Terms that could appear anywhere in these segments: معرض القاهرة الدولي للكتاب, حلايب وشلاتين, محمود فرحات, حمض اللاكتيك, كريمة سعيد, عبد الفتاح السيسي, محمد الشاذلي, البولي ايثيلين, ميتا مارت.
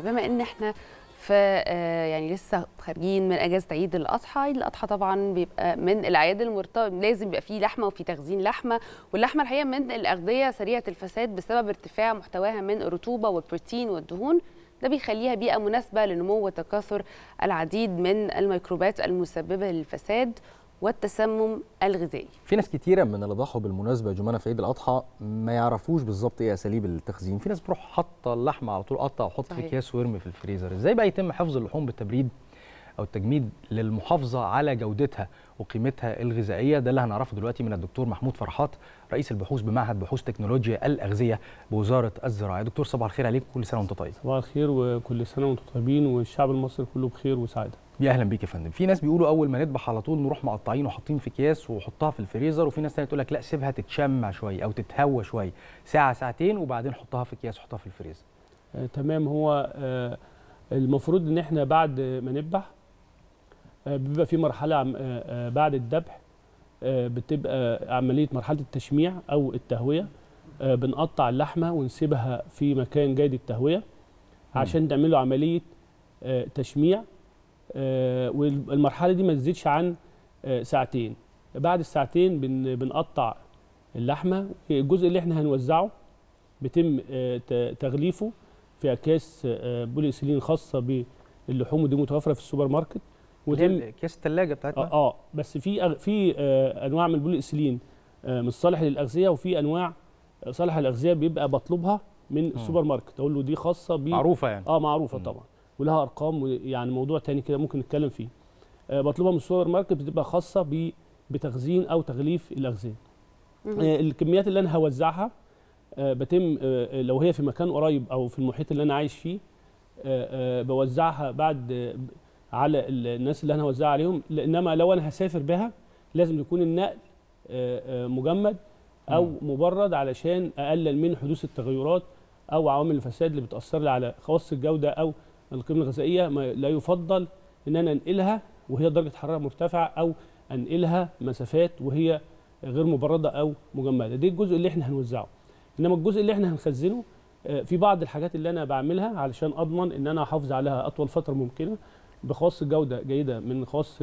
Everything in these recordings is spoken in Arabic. بما ان احنا في يعني لسه خارجين من اجازه عيد الاضحى، عيد الاضحى طبعا بيبقى من الاعياد المرتبطه، لازم يبقى فيه لحمه وفي تخزين لحمه، واللحمه الحقيقه من الاغذيه سريعه الفساد بسبب ارتفاع محتواها من الرطوبه والبروتين والدهون. ده بيخليها بيئه مناسبه لنمو وتكاثر العديد من الميكروبات المسببه للفساد والتسمم الغذائي. في ناس كتيره من اللي ضحوا بالمناسبه جمانه في عيد الاضحى ما يعرفوش بالظبط ايه اساليب التخزين، في ناس بتروح حاطه اللحمه على طول قطع وحط في اكياس ويرمي في الفريزر، ازاي بقى يتم حفظ اللحوم بالتبريد او التجميد للمحافظه على جودتها وقيمتها الغذائيه؟ ده اللي هنعرفه دلوقتي من الدكتور محمود فرحات رئيس البحوث بمعهد بحوث تكنولوجيا الاغذيه بوزاره الزراعه. دكتور صباح الخير عليك، كل سنه وانتم طيب. صباح الخير وكل سنه وانتم طيبين والشعب المصري كله بخير وسعاده. يا اهلا بيك يا فندم. في ناس بيقولوا اول ما نذبح على طول نروح مقطعين وحاطين في اكياس وحطها في الفريزر، وفي ناس ثانيه تقول لك لا سيبها تتشمع شويه او تتهوى شويه ساعه ساعتين وبعدين حطها في اكياس وحطها في الفريزر. تمام. هو المفروض ان احنا بعد ما نذبح بيبقى في مرحله بعد الذبح، بتبقى عمليه مرحله التشميع او التهويه. بنقطع اللحمه ونسيبها في مكان جيد التهويه عشان تعمل له عمليه تشميع، والمرحله دي ما تزيدش عن ساعتين. بعد الساعتين بنقطع اللحمه، الجزء اللي احنا هنوزعه بيتم تغليفه في اكياس بوليسيلين خاصه باللحوم، ودي متوفره في السوبر ماركت، ودي اكياس الثلاجه بتاعتنا. بس في انواع من البوليسيلين مش صالح للاغذيه، وفي انواع صالحه للاغذيه بيبقى بطلبها من السوبر ماركت، اقول له دي خاصه معروفه يعني معروفه طبعا ولها ارقام، يعني موضوع تاني كده ممكن نتكلم فيه. بطلبها من السوبر ماركت، بتبقى خاصه بتخزين او تغليف الاغذيه. الكميات اللي انا هوزعها بتم لو هي في مكان قريب او في المحيط اللي انا عايش فيه بوزعها بعد على الناس اللي انا هوزعها عليهم، انما لو انا هسافر بها لازم يكون النقل مجمد او مبرد علشان اقلل من حدوث التغيرات او عوامل الفساد اللي بتاثر لي على خواص الجوده او القيمه الغذائيه. لا يفضل ان انا انقلها وهي درجه حراره مرتفعه او انقلها مسافات وهي غير مبرده او مجمده. ده الجزء اللي احنا هنوزعه. انما الجزء اللي احنا هنخزنه في بعض الحاجات اللي انا بعملها علشان اضمن ان انا احافظ عليها اطول فتره ممكنه بخواص جوده جيده، من خواص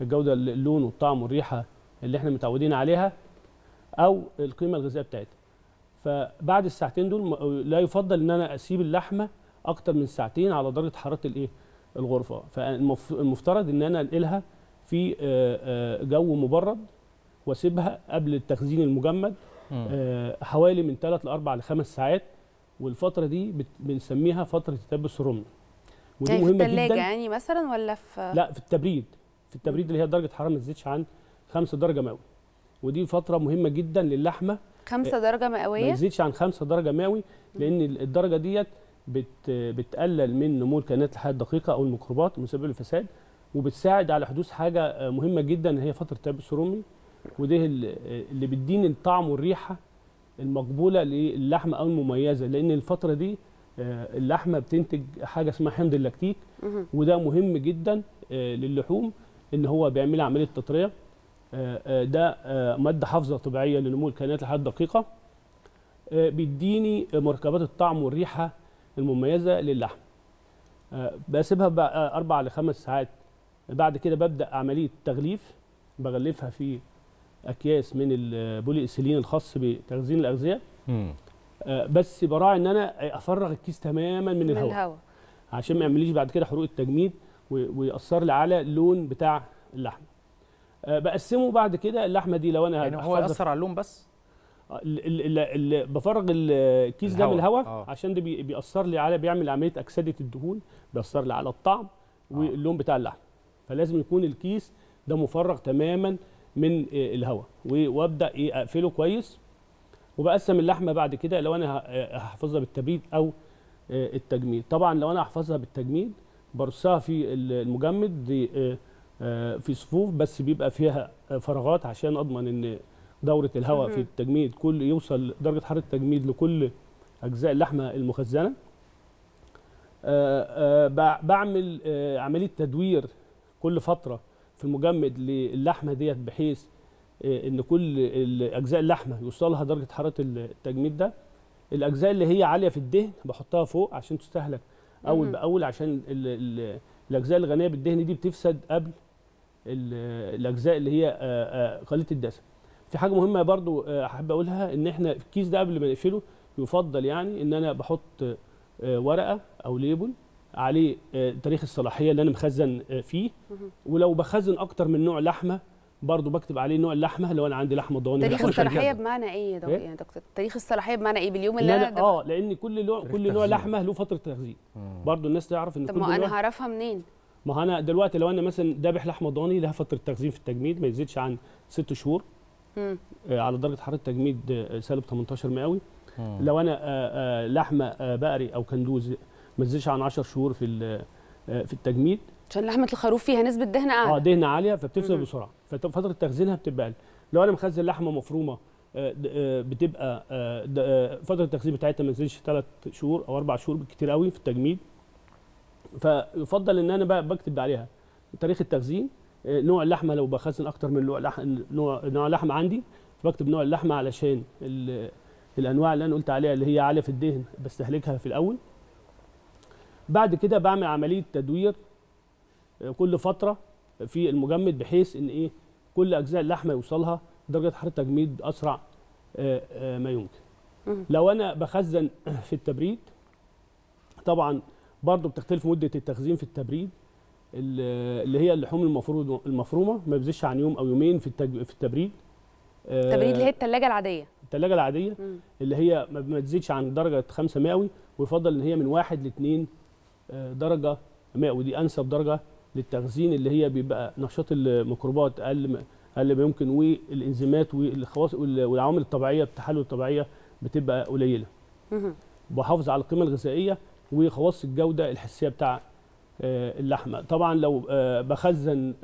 الجوده اللون والطعم والريحه اللي احنا متعودين عليها او القيمه الغذائيه بتاعتها. فبعد الساعتين دول لا يفضل ان انا اسيب اللحمه اكتر من ساعتين على درجه حراره الغرفه، فالمفترض ان انا انقلها في جو مبرد واسيبها قبل التخزين المجمد حوالي من 3 ل4 ل5 ساعات، والفتره دي بنسميها فتره التبس الرمل، ودي يعني مهمه جدا. في الثلاجه يعني مثلا ولا في لا في التبريد، في التبريد اللي هي درجه حراره ما تزيدش عن 5 درجة مئوية، ودي فتره مهمه جدا للحمه. 5 درجة مئوية ما تزيدش عن 5 درجة مئوية، لان الدرجه ديت بتقلل من نمو الكائنات الحيه الدقيقه او الميكروبات المسببه للفساد، وبتساعد على حدوث حاجه مهمه جدا هي فتره التيبس الرومي، وده اللي بتديني الطعم والريحه المقبوله للحمه او المميزه، لان الفتره دي اللحمه بتنتج حاجه اسمها حمض اللاكتيك، وده مهم جدا للحوم ان هو بيعمل عمليه تطريه. ده ماده حافظه طبيعيه لنمو الكائنات الحيه الدقيقه، بيديني مركبات الطعم والريحه المميزه للحم. بسيبها بقى 4 ل5 ساعات، بعد كده ببدا عمليه تغليف، بغلفها في اكياس من البولي ايثيلين الخاص بتخزين الاغذيه. بس براعي ان انا افرغ الكيس تماما من الهواء عشان ما يعمليش بعد كده حروق التجميد وياثر لي على اللون بتاع اللحمه. بقسمه بعد كده اللحمه دي لو انا يعني هو ياثر على اللون بس بفرغ الكيس ده من الهواء عشان ده بيأثر لي على بيعمل عمليه اكسده الدهون، بيأثر لي على الطعم واللون بتاع اللحم، فلازم يكون الكيس ده مفرغ تماما من الهواء، وابدا اقفله كويس. وبقسم اللحمه بعد كده لو انا هحفظها بالتبريد او التجميد. طبعا لو انا هحفظها بالتجميد برصها في المجمد في صفوف، بس بيبقى فيها فراغات عشان اضمن ان دوره الهواء في التجميد كل يوصل درجه حراره التجميد لكل اجزاء اللحمه المخزنه. بعمل عمليه تدوير كل فتره في المجمد للحمه ديت، بحيث ان كل اجزاء اللحمه يوصلها درجه حراره التجميد. ده الاجزاء اللي هي عاليه في الدهن بحطها فوق عشان تستهلك اول باول، عشان الاجزاء الغنيه بالدهن دي بتفسد قبل الاجزاء اللي هي قليله الدسم. في حاجه مهمه برضو احب اقولها، ان احنا الكيس ده قبل ما نقفله يفضل يعني ان انا بحط ورقه او ليبل عليه تاريخ الصلاحيه اللي انا مخزن فيه، ولو بخزن اكتر من نوع لحمه برضو بكتب عليه نوع اللحمه، لو انا عندي لحمه ضاني. تاريخ الصلاحيه بمعنى ايه يا دكتور؟ يعني دكتور تاريخ الصلاحيه بمعنى ايه؟ باليوم اللي انا لان كل نوع لحمه له فتره تخزين، برضو الناس تعرف ان كل نوع. طب ما انا هعرفها منين؟ ما انا دلوقتي لو انا مثلا ذابح لحمه ضاني لها فتره تخزين في التجميد ما يزيدش عن 6 شهور على درجه حراره تجميد سالب 18 مئوي. لو انا لحمه بقري او كندوز ما تزيدش عن 10 شهور في التجميد، عشان لحمه الخروف فيها نسبه دهن اعلى، دهن عاليه فبتفسد بسرعه، ففتره تخزينها بتبقى اقل. لو انا مخزن لحمه مفرومه بتبقى فتره التخزين بتاعتها ما تزيدش 3 شهور او 4 شهور بالكتير قوي في التجميد، فيفضل ان انا بقى بكتب عليها تاريخ التخزين، نوع اللحمه لو بخزن اكتر من نوع لحمه عندي فبكتب نوع اللحمه، علشان الانواع اللي انا قلت عليها اللي هي عاليه في الدهن بستهلكها في الاول. بعد كده بعمل عمليه تدوير كل فتره في المجمد، بحيث ان كل اجزاء اللحمه يوصلها درجه حراره تجميد اسرع ما يمكن. لو انا بخزن في التبريد، طبعا برضو بتختلف مده التخزين في التبريد، اللي هي اللحوم المفرومه ما بتزيدش عن يوم او يومين في التبريد. التبريد اللي هي الثلاجه العاديه اللي هي ما تزيدش عن درجه 5 مئوي، ويفضل ان هي من 1 ل 2 درجه مئوي، دي انسب درجه للتخزين، اللي هي بيبقى نشاط الميكروبات اقل ما يمكن، والانزيمات والخواص والعوامل الطبيعيه التحلل الطبيعيه بتبقى قليله. بحافظ على القيمه الغذائيه وخواص الجوده الحسيه بتاع اللحمه. طبعا لو بخزن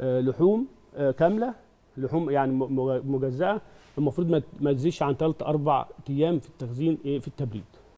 لحوم كامله، لحوم يعني مجزأه، المفروض ما تزيدش عن 3 4 ايام في التخزين في التبريد.